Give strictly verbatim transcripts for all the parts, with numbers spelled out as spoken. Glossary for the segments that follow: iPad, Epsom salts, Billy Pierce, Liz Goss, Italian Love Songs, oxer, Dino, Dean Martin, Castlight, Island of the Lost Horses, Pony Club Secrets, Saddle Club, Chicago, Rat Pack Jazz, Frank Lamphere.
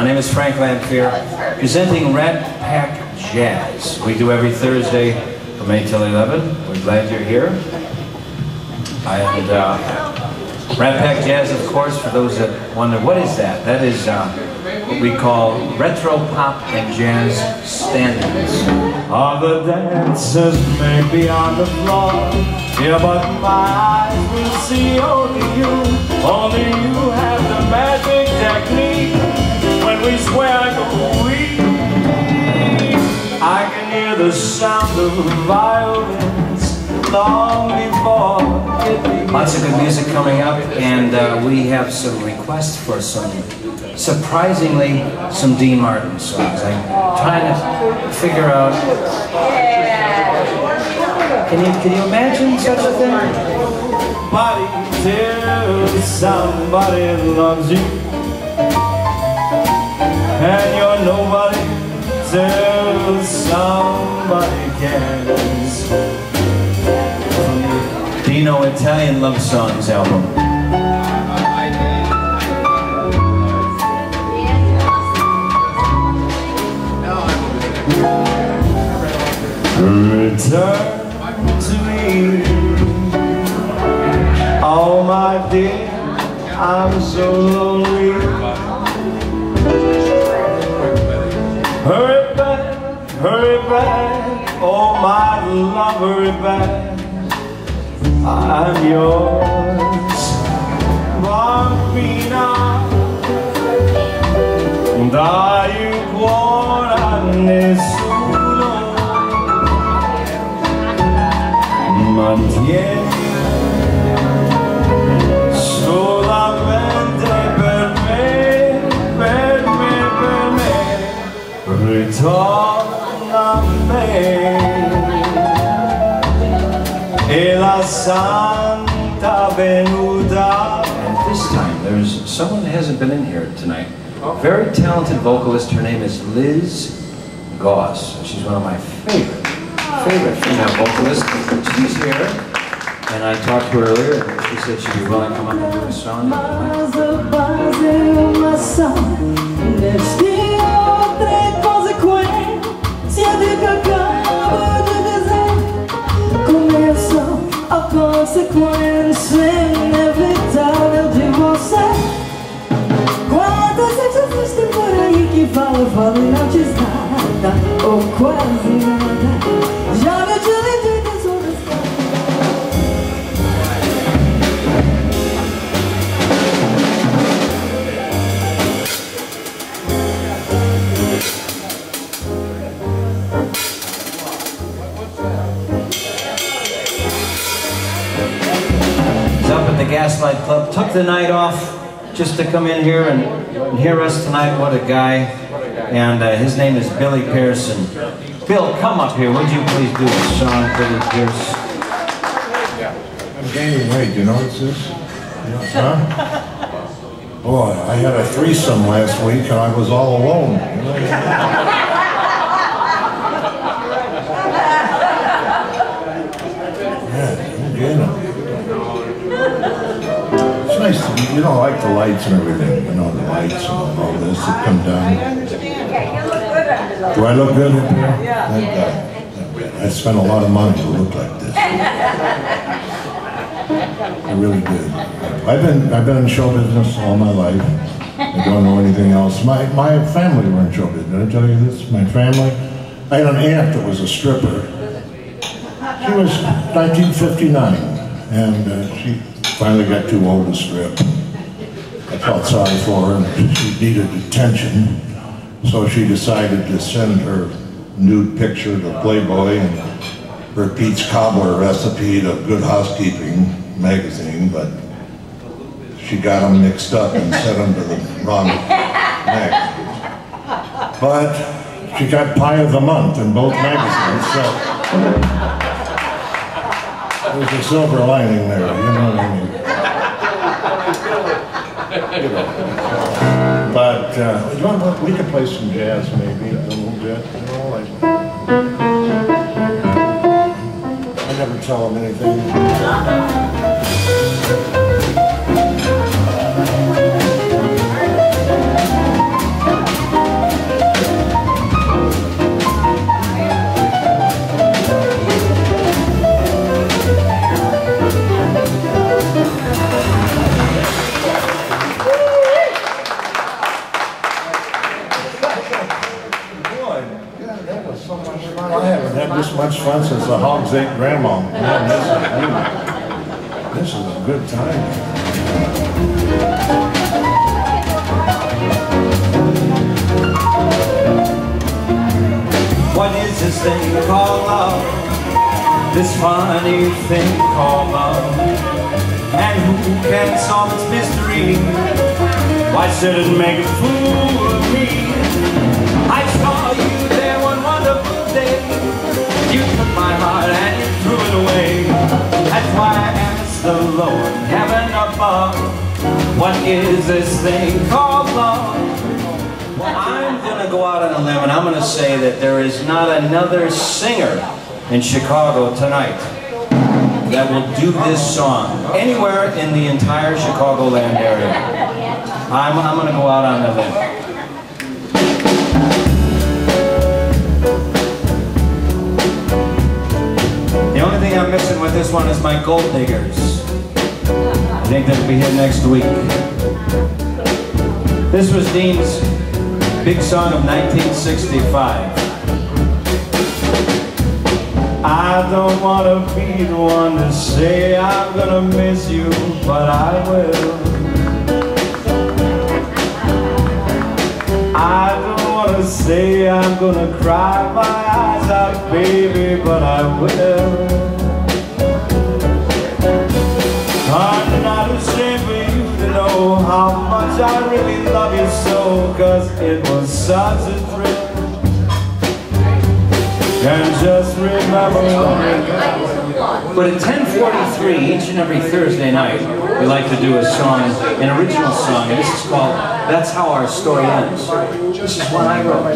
My name is Frank Lamphere, presenting Rat Pack Jazz. We do every Thursday from eight till eleven. We're glad you're here. And uh, Rat Pack Jazz, of course, for those that wonder, what is that? That is uh, what we call retro pop and jazz standards. All the dancers may be on the floor, yeah, but my eyes will see only you. Only you have the magic technique. We swear I go weak. I can hear the sound of violins long before it begins. Lots of good music coming up, and uh, we have some requests for some, surprisingly, some Dean Martin songs. I'm trying to figure out. Yeah. Can you can you imagine such a thing? Body till somebody loves you. And you're nobody till somebody cares. From the Dino Italian Love Songs album. Return to me, oh my dear, I'm so lonely. Hurry back, hurry back, oh my love, hurry back, I'm yours. Bambina, dai cuore a nessuno, mantieni. Torna a me e la Santa Venuta. And this time, there's someone that hasn't been in here tonight. Very talented vocalist. Her name is Liz Goss. She's one of my favorite, favorite female vocalists. She's here, and I talked to her earlier, and she said she'd be willing to come up and do a song. Consequence inevitável de você. Quantas vezes existe por aí que fala, fala e não diz nada, ou quase nada. Já me desliguei das outras coisas. The Castlight Club took the night off just to come in here and, and hear us tonight. What a guy! And uh, his name is Billy Pierce. And Bill, come up here. Would you please do a song, Billy Pierce? I'm gaining weight. You know what this is? Huh? Boy, I had a threesome last week and I was all alone. Yeah, you know. It's nice to, you know, like the lights and everything, you know, the lights and all this that come down. Do I look good up here? Yeah. I, I, I spent a lot of money to look like this. I really did. I've been I've been in show business all my life. I don't know anything else. My my family were in show business. Did I tell you this? My family. I had an aunt that was a stripper. She was nineteen fifty-nine, and uh, she. Finally got too old to strip. I felt sorry for her, and she needed attention. So she decided to send her nude picture to Playboy and her Pete's Cobbler recipe to Good Housekeeping magazine, but she got them mixed up and sent them to the wrong magazine. But she got pie of the month in both magazines, so. There's a silver lining there, you know what I mean? You know. But, uh, you want to, we could play some jazz maybe a little bit. You know, like, I never tell them anything. haven't had this much fun since the Hogs Ate Grandma. Man, this is, this is a good time. What is this thing called love? This funny thing called love? And who can solve its mystery? Why should it make a fool of me? I saw you there one wonderful day. You took my heart and you threw it away. That's why I asked the Lord, heaven above, what is this thing called love? Well, I'm going to go out on a limb and I'm going to say that there is not another singer in Chicago tonight that will do this song anywhere in the entire Chicagoland area. I'm, I'm going to go out on a limb. The only thing I'm missing with this one is my Gold Diggers. I think they'll be here next week. This was Dean's big song of nineteen sixty-five. I don't want to be the one to say I'm gonna miss you, but I will. I don't want to say I'm gonna cry my eyes out, baby, but I will. I'm not ashamed for you to know how much I really love you so, cause it was such a trip. And just remember that. But at ten forty-three, each and every Thursday night, we like to do a song, an original song, and this is called That's How Our Story Ends. This is one I wrote.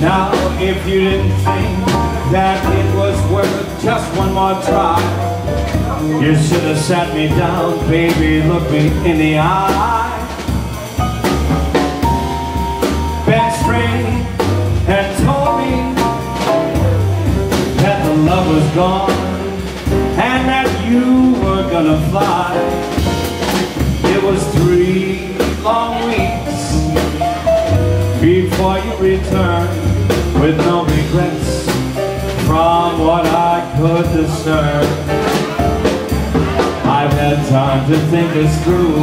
Now if you didn't think that it was worth just one more try, you should have sat me down, baby, look me in the eye. Been straight and told me that the love was gone and that you were gonna fly. It was three long weeks before you returned, with no regrets from what I could discern. I've had time to think this through,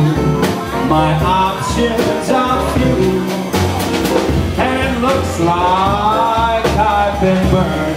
my options are few, and it looks like I've been burned.